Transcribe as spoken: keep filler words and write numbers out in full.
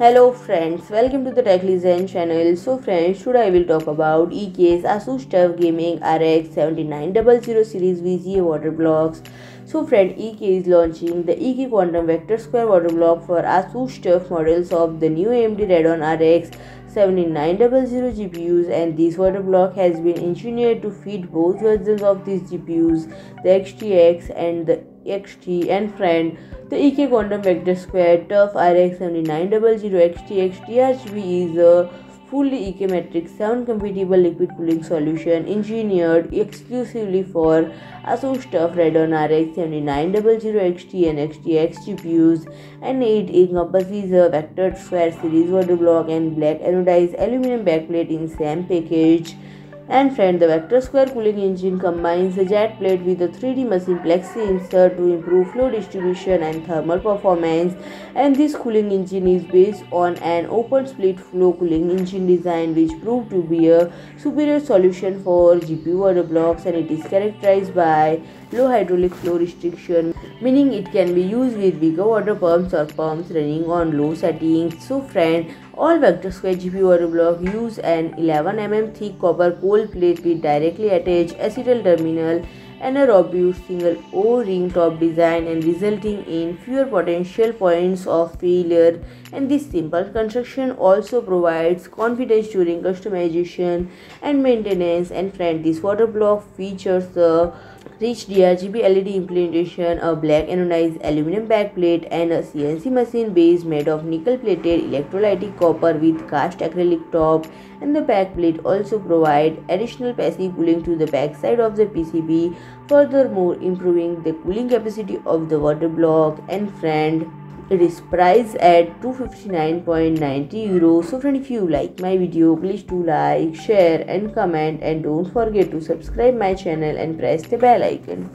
Hello friends, welcome to the TechLezen channel. So friends, today I will talk about E K's ASUS TUF Gaming R X seventy-nine hundred series V G A water blocks. So friend, E K is launching the E K Quantum Vector two water block for ASUS TUF models of the new A M D Radeon R X seventy-nine hundred G P Us, and this water block has been engineered to feed both versions of these G P Us, the X T X and the X T. And friend, the E K Quantum Vector two TUF R X seventy-nine hundred X T X T H V is a fully E K Matrix seven compatible liquid cooling solution engineered exclusively for ASUS TUF Radeon R X seventy-nine hundred X T and X T X G P Us, and it encompasses a Vector two series water block and black anodized aluminum backplate in same package. And friend, the Vector two cooling engine combines a jet plate with a three D machine Plexi insert to improve flow distribution and thermal performance. And this cooling engine is based on an open split flow cooling engine design, which proved to be a superior solution for G P U water blocks, and it is characterized by low hydraulic flow restriction, meaning it can be used with bigger water pumps or pumps running on low settings. So friend, all Vector two G P U water block use an eleven millimeter thick copper cold plate with directly attached acetal terminal and a robust single O-ring top design, and resulting in fewer potential points of failure. And this simple construction also provides confidence during customization and maintenance. And friend, this water block features the rich D R G B L E D implementation, a black anodized aluminum backplate, and a C N C machine base made of nickel-plated electrolytic copper with cast acrylic top. And the backplate also provides additional passive cooling to the backside of the P C B, furthermore improving the cooling capacity of the water block. And friend, it is priced at two hundred fifty-nine ninety euros. So friend, if you like my video, please do like, share and comment, and don't forget to subscribe my channel and press the bell icon.